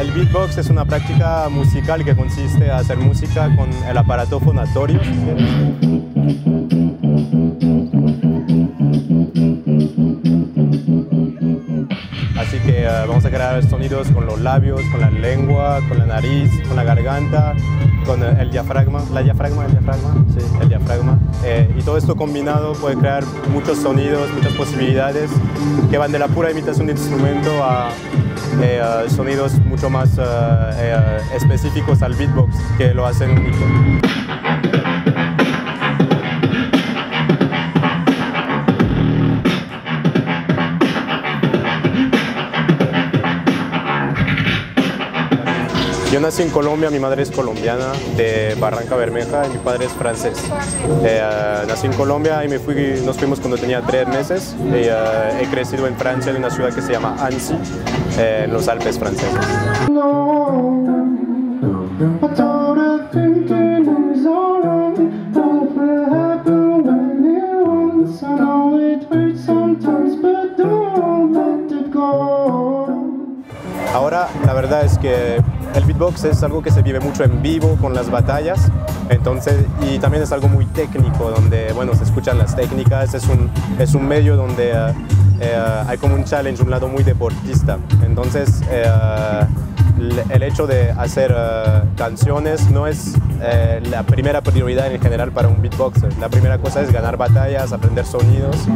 El beatbox es una práctica musical que consiste en hacer música con el aparato fonatorio. Así que vamos a crear sonidos con los labios, con la lengua, con la nariz, con la garganta, con el diafragma, el diafragma. Y todo esto combinado puede crear muchos sonidos, muchas posibilidades que van de la pura imitación de instrumento a sonidos mucho más específicos al beatbox que lo hacen único. Yo nací en Colombia, mi madre es colombiana de Barranca Bermeja y mi padre es francés. Nací en Colombia y nos fuimos cuando tenía 3 meses. He crecido en Francia, en una ciudad que se llama Annecy, en los Alpes franceses. Ahora, la verdad es que el beatbox es algo que se vive mucho en vivo con las batallas, entonces, y también es algo muy técnico, donde bueno, se escuchan las técnicas, es un medio donde hay como un challenge, un lado muy deportista. Entonces, el hecho de hacer canciones no es la primera prioridad en general para un beatboxer. La primera cosa es ganar batallas, aprender sonidos.